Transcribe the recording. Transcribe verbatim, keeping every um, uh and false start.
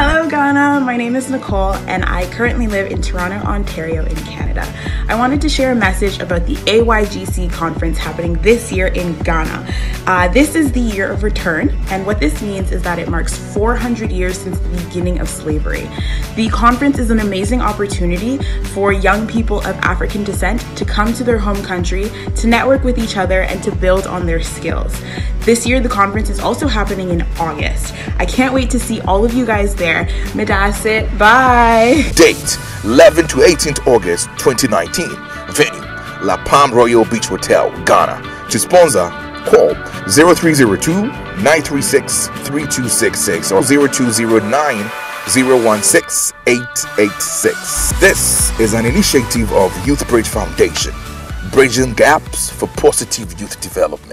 Hello Ghana, my name is Nicole and I currently live in Toronto, Ontario in Canada. I wanted to share a message about the A Y G C conference happening this year in Ghana. Uh, this is the year of return, and what this means is that it marks four hundred years since the beginning of slavery. The conference is an amazing opportunity for young people of African descent to come to their home country, to network with each other and to build on their skills. This year the conference is also happening in August. I can't wait to see all of you guys there. Medasset, bye! Date, eleventh to eighteenth August twenty nineteen. Venue, La Palm Royal Beach Hotel, Ghana. To sponsor, call zero three zero two, nine three six, three two six six or zero two zero nine, zero one six, eight eight six. This is an initiative of Youth Bridge Foundation, bridging gaps for positive youth development.